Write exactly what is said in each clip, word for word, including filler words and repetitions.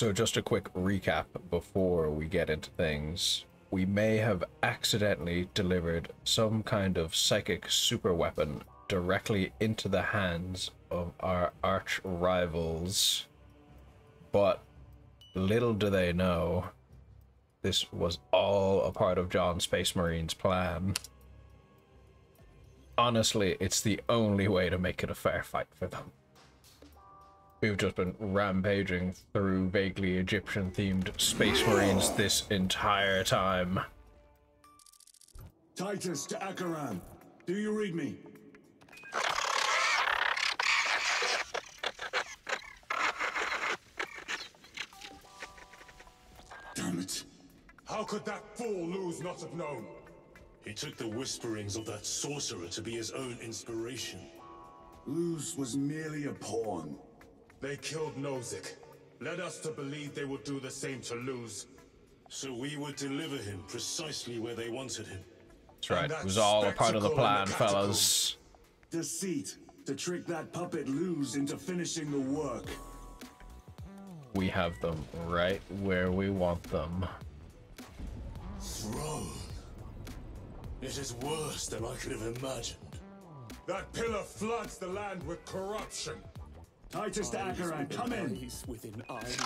So just a quick recap before we get into things. We may have accidentally delivered some kind of psychic superweapon directly into the hands of our arch rivals, but little do they know, this was all a part of John Space Marine's plan. Honestly, it's the only way to make it a fair fight for them. We've just been rampaging through vaguely Egyptian-themed Space Marines this entire time. Titus to Acheran. Do you read me? Damn it. How could that fool Luz not have known? He took the whisperings of that sorcerer to be his own inspiration. Luz was merely a pawn. They killed Nozick, led us to believe they would do the same to Luz. So we would deliver him precisely where they wanted him. That's right, that it was all a part of the plan, the fellas. Deceit, to trick that puppet Luz into finishing the work. We have them right where we want them. Throne. It is worse than I could have imagined. That pillar floods the land with corruption. Titus Daggeran, come in! He's within eyes,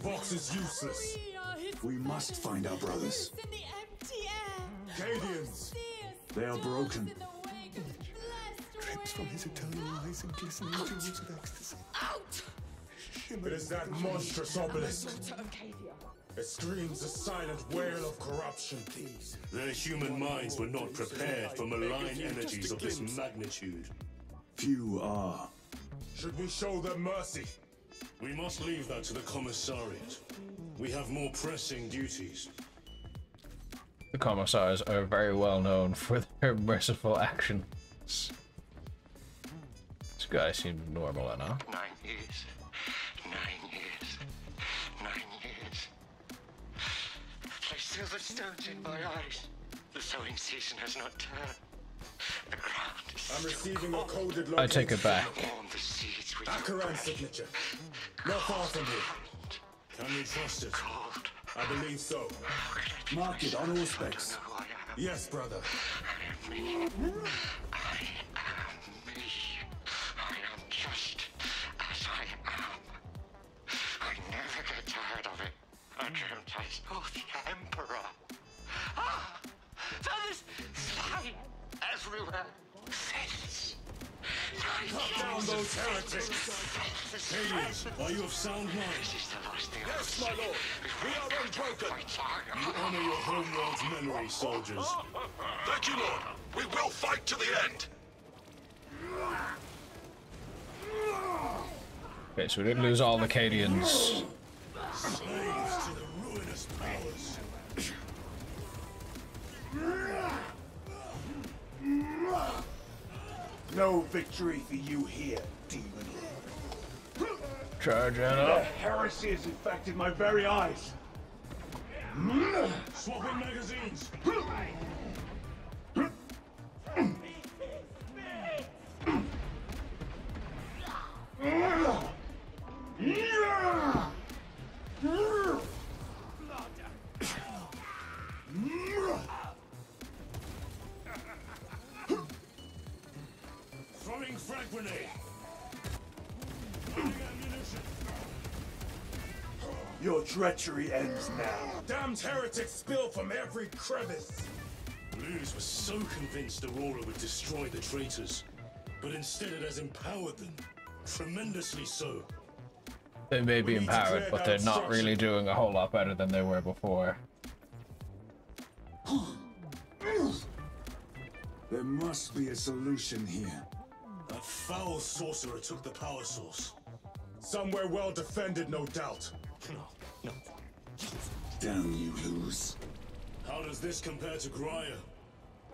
Vox is useless. We must find our brothers. Cadians! They are broken. Drips from his eternal eyes and glistening jewels of ecstasy. Out! It is that monstrous obelisk. It screams a silent wail of corruption. Their human minds were not prepared for malign energies of this magnitude. Few are. Should we show them mercy? We must leave that to the commissariat. We have more pressing duties. The commissars are very well known for their merciful actions. This guy seemed normal enough. Nine years. Nine years. Nine years. Like silver stones in my eyes. The sowing season has not turned. The ground is I'm receiving cold. A coded location. I take it back. Acheran signature. Not far from here. Can we trust it? Cold. I believe so. I Mark it on all specs. Yes, brother. I am me. I am me. I am just as I am. I never get tired of it. I dreamt I spoke the Emperor. Ah! That is slime! Everywhere. Faithless. Cut down those heretics. Faithless. Are you of sound mind? This is the last thing yes, I my lord. We are unbroken. You honor your homeworld's memory, soldiers. Thank you, lord. We will fight to the end. Okay, so we didn't lose all the Cadians. Slaves to the ruinous powers. No victory for you here, demon. Charge it up. The heresy has infected my very eyes. Swapping magazines. Your treachery ends now. Damned heretics spill from every crevice. Luz was so convinced Aurora would destroy the traitors, but instead it has empowered them. Tremendously so. They may be empowered, but they're not really doing a whole lot better than they were before. There must be a solution here. A foul sorcerer took the power source. Somewhere well defended, no doubt. No, no. Damn you, Luz. How does this compare to Grya?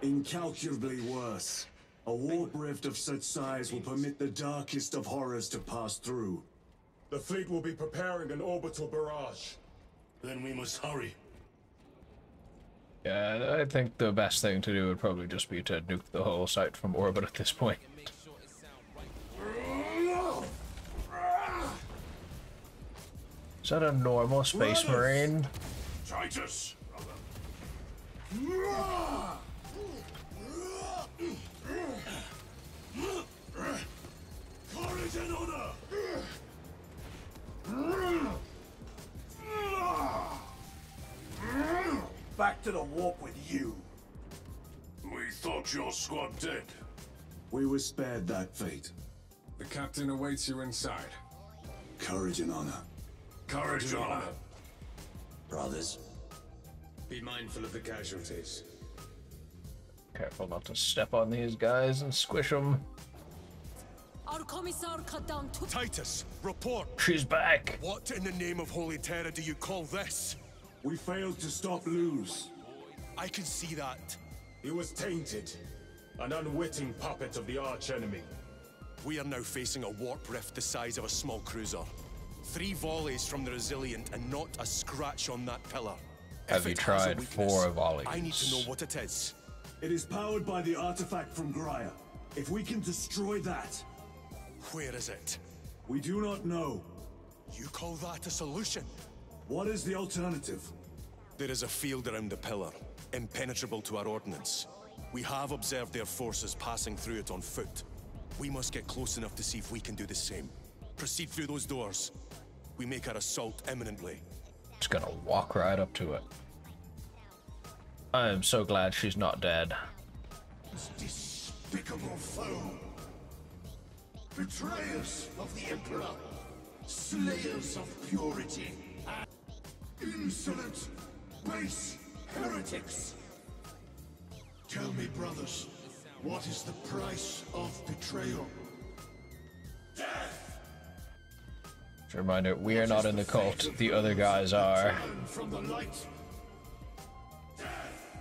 Incalculably worse. A warp rift of such size will permit the darkest of horrors to pass through. The fleet will be preparing an orbital barrage. Then we must hurry. Yeah, I think the best thing to do would probably just be to nuke the whole site from orbit at this point. Is that a normal Space Marine? Titus, brother. Courage and honor. Back to the warp with you. We thought your squad dead. We were spared that fate. The captain awaits you inside. Courage and honor. Courage and honor. Brothers, be mindful of the casualties. Careful not to step on these guys and squish them. Our commissar cut down two. Titus, report. She's back. What in the name of Holy Terror do you call this? We failed to stop Luz. I can see that. He was tainted, an unwitting puppet of the archenemy. We are now facing a warp rift the size of a small cruiser. Three volleys from the Resilient and not a scratch on that pillar. Have you tried weakness, four volleys? I need to know what it is. It is powered by the artifact from Grya. If we can destroy that... Where is it? We do not know. You call that a solution? What is the alternative? There is a field around the pillar, impenetrable to our ordnance. We have observed their forces passing through it on foot. We must get close enough to see if we can do the same. Proceed through those doors. We make our assault imminently. It's gonna walk right up to it. I am so glad she's not dead. This despicable foe. Betrayers of the Emperor. Slayers of purity. Insolent, base heretics! Tell me, brothers, what is the price of betrayal? Death! Just a reminder, we are not in the cult, the other guys are. From the light? Death!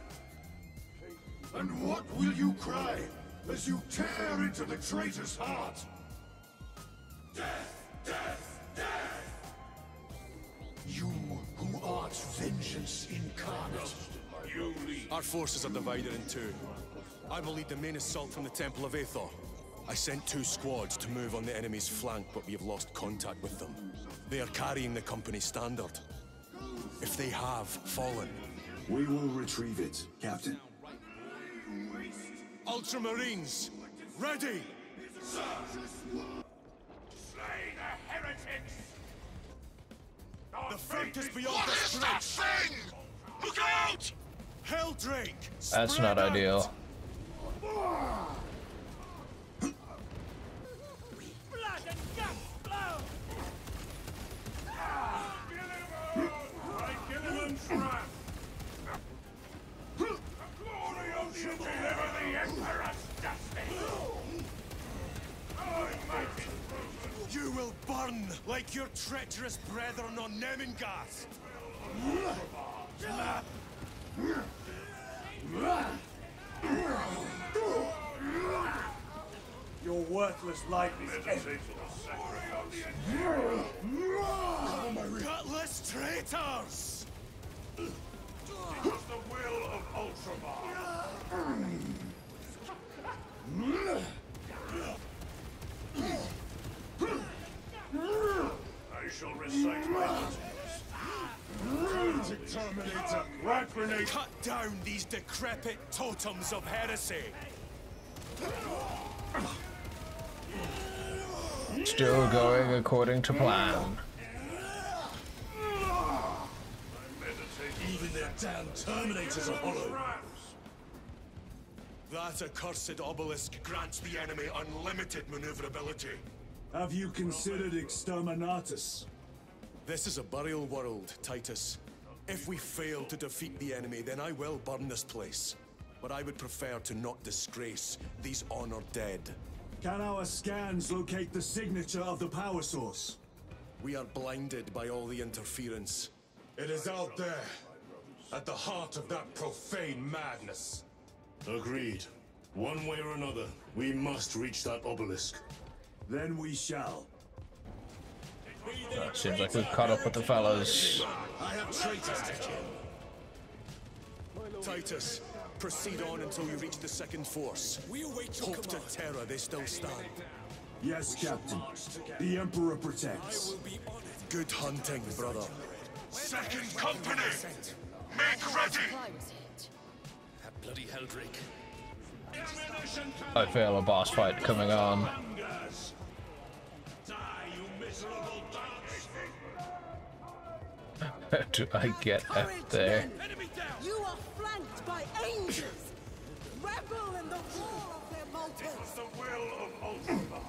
And what will you cry as you tear into the traitor's heart? Death! Death! Death! You who art vengeance incarnate. Our forces are divided in two. I will lead the main assault from the Temple of Aethor. I sent two squads to move on the enemy's flank, but we have lost contact with them. They are carrying the company standard. If they have fallen... We will retrieve it, Captain. Ultramarines, ready! Sir. Slay the heretics! The front is beyond what the is bridge. That thing? Look out! Heldrake! That's not out. Ideal. Blood and guts flow! I give him a trap! The glory of you deliver the Emperor's justice! I might You will burn like your treacherous brethren on Nemengast! Your worthless life is ended. Gutless traitors! It's the will of Ultramar! I shall recite my letters. Exterminator, rat grenade. Cut down these decrepit totems of heresy. Still going according to plan. Even their damn Terminators are hollow. That accursed obelisk grants the enemy unlimited maneuverability. Have you considered Exterminatus? This is a burial world, Titus. If we fail to defeat the enemy, then I will burn this place. But I would prefer to not disgrace these honored dead. Can our scans locate the signature of the power source? We are blinded by all the interference. It is out there, at the heart of that profane madness. Agreed. One way or another, we must reach that obelisk. Then we shall. That seems like we've caught up with the fellas. I have traitors to kill. Titus, proceed on until you reach the second force. We await your command. Hope to terror they still stand. Yes, Captain. The Emperor protects. I will be honored Good hunting, brother. Second company! Make ready! That bloody Heldrake. I feel a boss fight coming on. How do I get up there? You are flanked by angels! Rebel in the wall of their mountains! It's the will of Ultramar!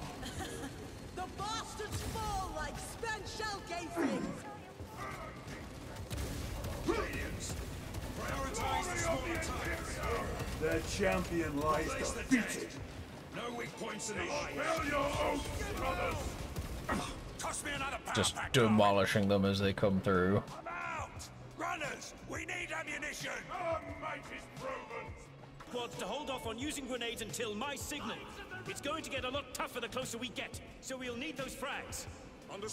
The bastards fall like spent shell casings! Brilliance! Prioritize the smaller targets! Their champion lies defeated! No weak points in the line! Spare your oath, brothers! Toss me another power Just pack, demolishing them as they come through. Runners, we need ammunition! Our might is proven! Quads to hold off on using grenades until my signal. It's going to get a lot tougher the closer we get, so we'll need those frags.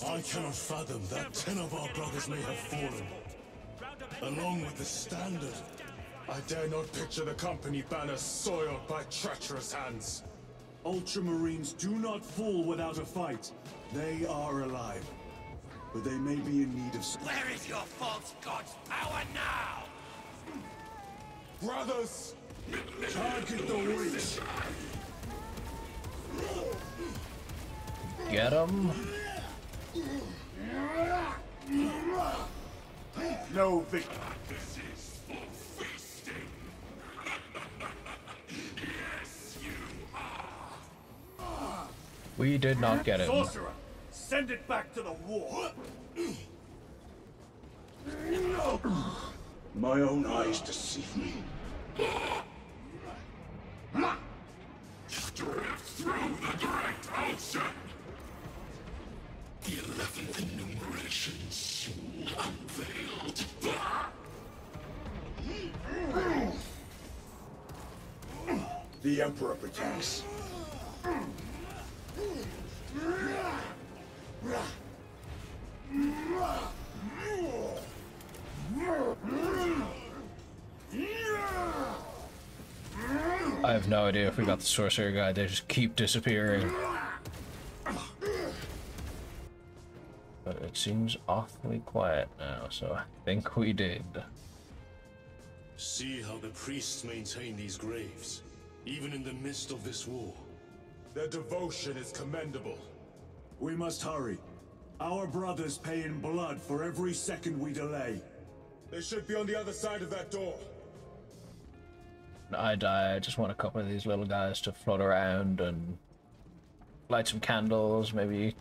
I cannot fathom that ten of our brothers may have fallen. Along with the standard, I dare not picture the company banner soiled by treacherous hands. Ultramarines do not fall without a fight. They are alive. But they may be in need of... Where is your false god's power now? Brothers, target the witch. Get him. No victory. This is for feasting. Yes, you are. We did not get him. Sorcerer. Send it back to the war! No. My own eyes deceive me. Drift through the direct ocean! The eleventh enumeration soon unveiled. The Emperor protects. I have no idea if we got the sorcerer guy. They just keep disappearing. But it seems awfully quiet now, so I think we did. See how the priests maintain these graves, even in the midst of this war. Their devotion is commendable. We must hurry. Our brothers pay in blood for every second we delay. They should be on the other side of that door. I die. I just want a couple of these little guys to float around and light some candles, maybe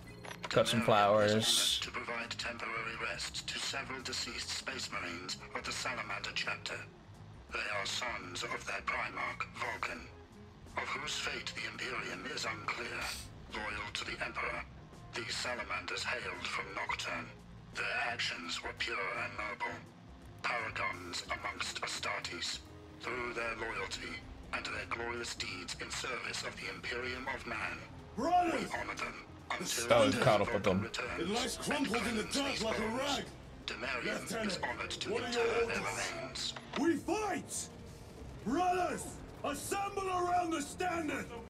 cut some flowers. To provide temporary rest to several deceased space marines of the Salamander chapter. They are sons of their Primarch, Vulcan, of whose fate the Imperium is unclear. Loyal to the Emperor, these Salamanders hailed from Nocturne. Their actions were pure and noble, paragons amongst Astartes. Through their loyalty and their glorious deeds in service of the Imperium of Man, Brothers! We honor them until oh, the caught up with them. It lies crumpled in the dirt like a rag. Demarium is honored to inter their remains. We fight! Brothers, assemble around the standard!